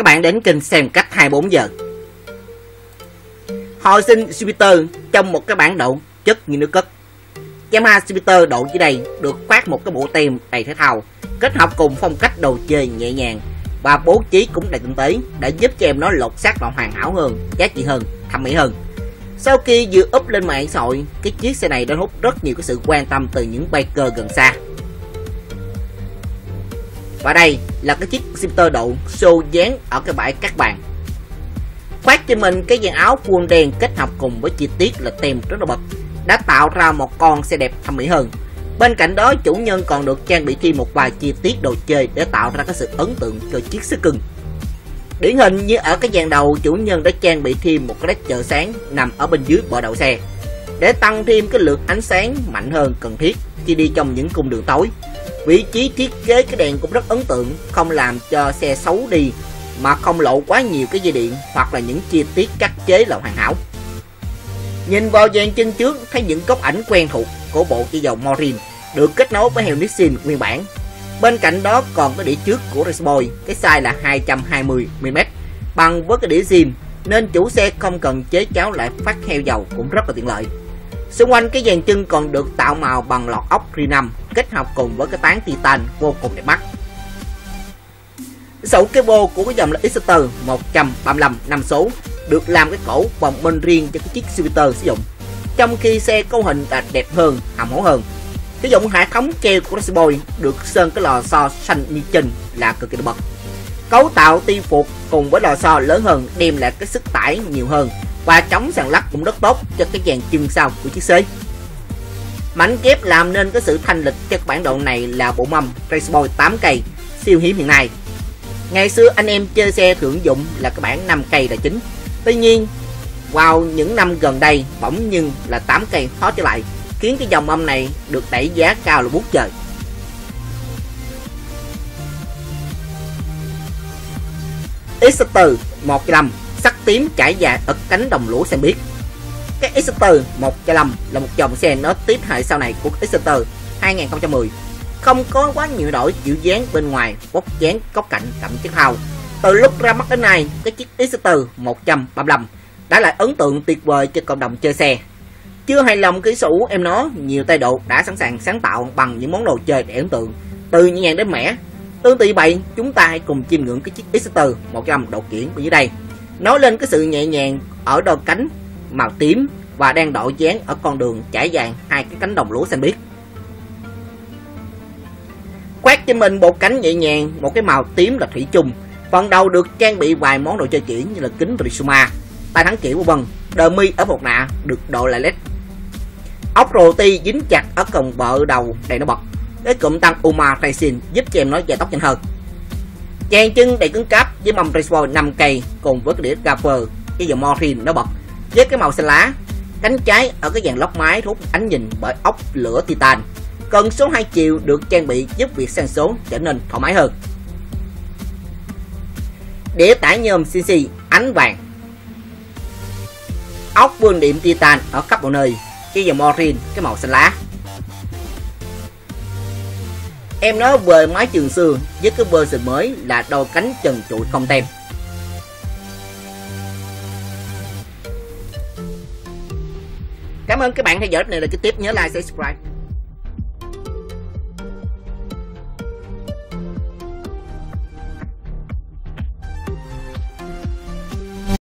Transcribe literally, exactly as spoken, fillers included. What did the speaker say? các bạn đến kênh Xem Cách hai mươi bốn giờ. Hồi sinh Jupiter trong một cái bản độ chất như nước cất. Yamaha Jupiter độ dưới đây được khoác một cái bộ tem đầy thể thao, kết hợp cùng phong cách đồ chơi nhẹ nhàng và bố trí cũng đầy tinh tế đã giúp cho em nó lột xác và hoàn hảo hơn, giá trị hơn, thẩm mỹ hơn. Sau khi vừa up lên mạng xã hội, cái chiếc xe này đã hút rất nhiều cái sự quan tâm từ những biker gần xa. Và đây là cái chiếc Jupiter độ show dáng ở cái bãi Cát Bàn, khoác trên mình cái dàn áo full đen kết hợp cùng với chi tiết là tem rất là bật, đã tạo ra một con xe đẹp thẩm mỹ hơn. Bên cạnh đó, chủ nhân còn được trang bị thêm một vài chi tiết đồ chơi để tạo ra cái sự ấn tượng cho chiếc xe cưng. Điển hình như ở cái dàn đầu, chủ nhân đã trang bị thêm một cái led chợ sáng nằm ở bên dưới bộ đầu xe để tăng thêm cái lượt ánh sáng mạnh hơn cần thiết khi đi trong những cung đường tối. Vị trí thiết kế cái đèn cũng rất ấn tượng, không làm cho xe xấu đi mà không lộ quá nhiều cái dây điện hoặc là những chi tiết cắt chế là hoàn hảo. Nhìn vào dàn chân trước, thấy những góc ảnh quen thuộc của bộ chỉ dầu Morin được kết nối với heo Nissin nguyên bản. Bên cạnh đó còn cái đĩa trước của Resboy, cái size là hai trăm hai mươi mi li mét bằng với cái đĩa zin, nên chủ xe không cần chế cháo lại phát heo dầu cũng rất là tiện lợi. Xung quanh cái dàn chân còn được tạo màu bằng lọt ốc Rizoma kết hợp cùng với cái tán Titan vô cùng đẹp mắt. Sậu cable của cái dòng là Exciter một trăm ba mươi lăm năm số được làm cái cổ vòng bên riêng cho cái chiếc Jupiter sử dụng, trong khi xe cấu hình là đẹp hơn, hàm hổ hơn. Cái dụng hệ thống treo của Resboy được sơn cái lò xo xanh Nissin là cực kỳ bật. Cấu tạo ti phục cùng với lò xo lớn hơn đem lại cái sức tải nhiều hơn và chống sàn lắc cũng rất tốt cho cái dàn chân sau của chiếc xe. Mảnh ghép làm nên cái sự thanh lịch cho bản độ này là bộ mâm Resboy tám cây siêu hiếm hiện nay. Ngày xưa anh em chơi xe thường dụng là cái bản năm cây là chính. Tuy nhiên, vào những năm gần đây bỗng nhưng là tám cây khó trở lại, khiến cái dòng mâm này được đẩy giá cao là bút trời. Exciter một trăm lẻ năm sắc tím trải dài ở cánh đồng lúa xanh biếc. Cái Exciter một trăm lẻ năm là một dòng xe nó tiếp hệ sau này của Exciter hai không một không, không có quá nhiều đổi kiểu dáng bên ngoài, vóc dáng, góc cạnh, thậm chí thao. Từ lúc ra mắt đến nay, cái chiếc Exciter một trăm ba mươi lăm đã lại ấn tượng tuyệt vời cho cộng đồng chơi xe. Chưa hài lòng kỹ sủ em nó, nhiều tay độ đã sẵn sàng sáng tạo bằng những món đồ chơi để ấn tượng, từ nhẹ nhàng đến mẻ. Tương tự vậy, chúng ta hãy cùng chiêm ngưỡng cái chiếc Exciter một trăm độ kiển ở dưới đây. Nói lên cái sự nhẹ nhàng ở đôi cánh màu tím và đang đội dáng ở con đường trải dài hai cái cánh đồng lúa xanh biếc. Khoác trên mình bộ cánh nhẹ nhàng, một cái màu tím là thủy chung. Phần đầu được trang bị vài món đồ chơi kiển như là kính Rizoma, tay thắng kiển của vân, đờ mi ở một nạ được đội lại led, ốc rô ti dính chặt ở còng bợ đầu đầy nó bật. Cái cụm tăng u em a racing giúp cho em nó dài tóc nhanh hơn. Dàn chân đầy cứng cáp với mâm Resboy năm cây cùng với cái đĩa Galfer, cái dòng Morin nó bật với cái màu xanh lá. Cánh trái ở cái dàn lốc máy thu hút ánh nhìn bởi ốc lửa Titan. Cần số hai chiều được trang bị giúp việc sang số trở nên thoải mái hơn. Đĩa tải nhôm xê xê ánh vàng, ốc vươn điểm Titan ở khắp mọi nơi. Cái dòng Morin cái màu xanh lá. Em nói về mái trường xưa với cái version mới là đôi cánh trần trụi không tem. Cảm ơn các bạn theo dõi clip này, là kế tiếp nhớ like, subscribe.